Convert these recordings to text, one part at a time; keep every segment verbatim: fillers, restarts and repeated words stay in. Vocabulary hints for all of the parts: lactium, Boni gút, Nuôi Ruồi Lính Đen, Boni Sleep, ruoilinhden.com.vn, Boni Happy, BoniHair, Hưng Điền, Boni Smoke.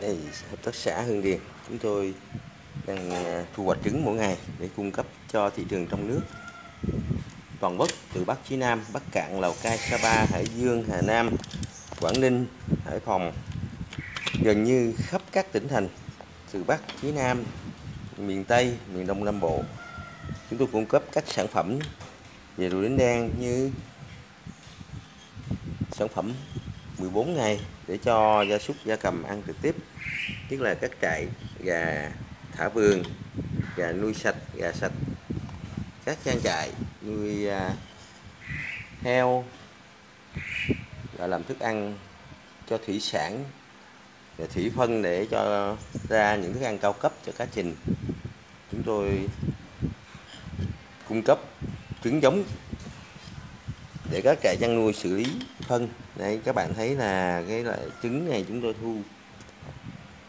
Đây hợp tác xã Hưng Điền, chúng tôi đang thu hoạch trứng mỗi ngày để cung cấp cho thị trường trong nước toàn quốc, từ Bắc chí Nam, Bắc Cạn, Lào Cai, Sapa, Hải Dương, Hà Nam, Quảng Ninh, Hải Phòng, gần như khắp các tỉnh thành từ Bắc chí Nam, miền Tây, miền Đông Nam Bộ. Chúng tôi cung cấp các sản phẩm về ruồi lính đen như sản phẩm mười bốn ngày để cho gia súc gia cầm ăn trực tiếp, tức là các trại gà thả vườn, gà nuôi sạch, gà sạch, các trang trại nuôi heo và làm thức ăn cho thủy sản và thủy phân để cho ra những thức ăn cao cấp cho cá trình. Chúng tôi cung cấp trứng giống để các trại chăn nuôi xử lý phân. Đây các bạn thấy là cái loại trứng này chúng tôi thu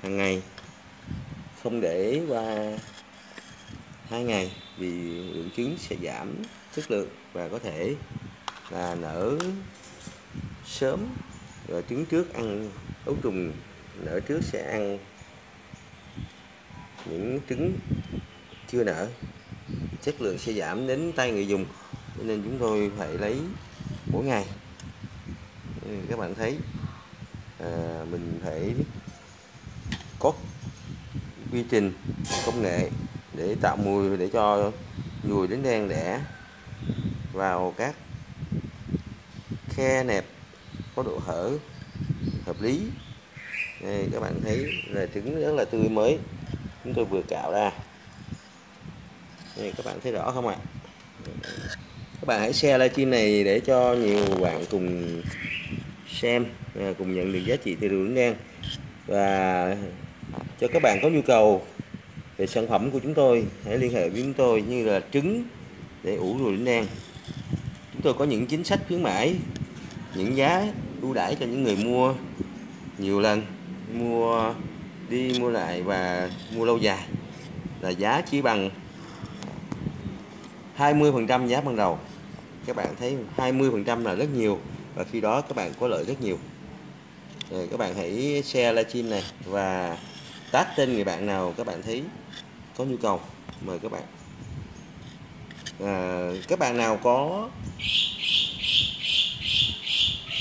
hàng ngày, không để qua hai ngày vì lượng trứng sẽ giảm chất lượng và có thể là nở sớm, rồi trứng trước ăn ấu trùng nở trước sẽ ăn những trứng chưa nở, chất lượng sẽ giảm đến tay người dùng, cho nên chúng tôi phải lấy mỗi ngày. Các bạn thấy à, mình phải có quy trình công nghệ để tạo mùi để cho ruồi lính đen đẻ vào các khe nẹp có độ hở hợp lý. Đây, các bạn thấy là trứng rất là tươi mới, chúng tôi vừa cạo ra. Đây, các bạn thấy rõ không ạ? Các bạn hãy share livestream này để cho nhiều bạn cùng xem, cùng nhận được giá trị từ ruồi lính đen. Và cho các bạn có nhu cầu về sản phẩm của chúng tôi, hãy liên hệ với chúng tôi như là trứng để ủ ruồi lính đen. Chúng tôi có những chính sách khuyến mãi, những giá ưu đãi cho những người mua nhiều lần, mua đi mua lại và mua lâu dài, là giá chỉ bằng hai mươi phần trăm giá ban đầu. Các bạn thấy hai mươi phần trăm là rất nhiều và khi đó các bạn có lợi rất nhiều. Rồi, các bạn hãy share livestream này và tag tên người bạn nào các bạn thấy có nhu cầu, mời các bạn. À, các bạn nào có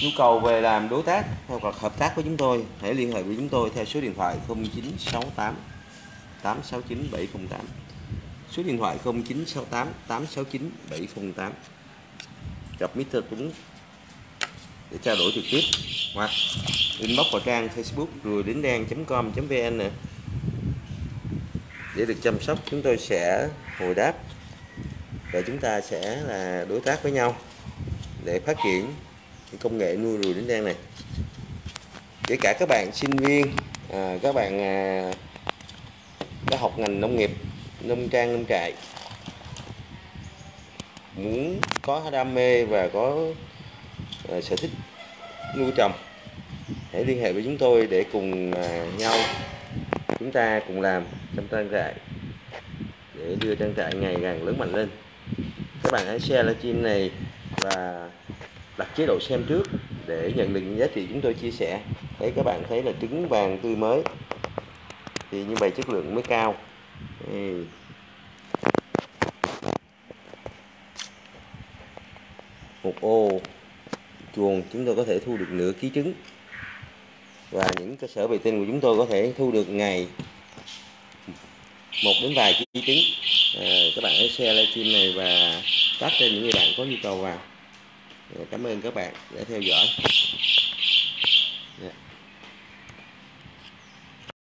nhu cầu về làm đối tác hoặc là hợp tác với chúng tôi, hãy liên hệ với chúng tôi theo số điện thoại không chín sáu tám tám sáu chín bảy không tám, số điện thoại không chín sáu tám tám sáu chín bảy không tám, gặp mít tơ Tuấn để trao đổi trực tiếp, hoặc inbox vào trang Facebook ruoilinhden chấm com chấm vn để được chăm sóc. Chúng tôi sẽ hồi đáp và chúng ta sẽ là đối tác với nhau để phát triển công nghệ nuôi ruồi lính đen này. Kể cả các bạn sinh viên, à, các bạn à, đã học ngành nông nghiệp, nông trang, nông trại, muốn có đam mê và có à, sở thích nuôi trồng, hãy liên hệ với chúng tôi để cùng à, nhau chúng ta cùng làm trong trang trại để đưa trang trại ngày càng lớn mạnh lên. Các bạn hãy share livestream này và đặt chế độ xem trước để nhận được những giá trị chúng tôi chia sẻ. Đấy, các bạn thấy là trứng vàng tươi mới thì như vậy chất lượng mới cao. Ừ. Một ô chuồng chúng tôi có thể thu được nửa ký trứng, và những cơ sở vệ tinh của chúng tôi có thể thu được ngày một đến vài ký trứng. À, các bạn hãy share livestream này và tag cho những người bạn có nhu cầu vào. Cảm ơn các bạn đã theo dõi.